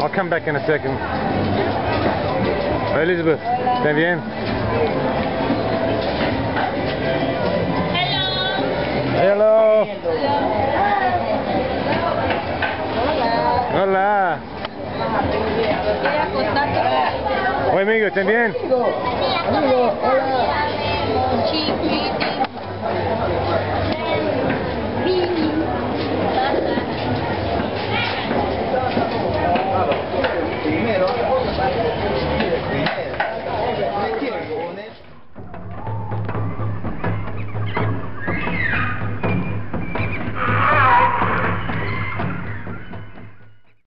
I'll come back in a second. Elizabeth, Damien. Hello. Hello. Hola. Hola. Oye, amigo, ¿están bien? Amigo, hola.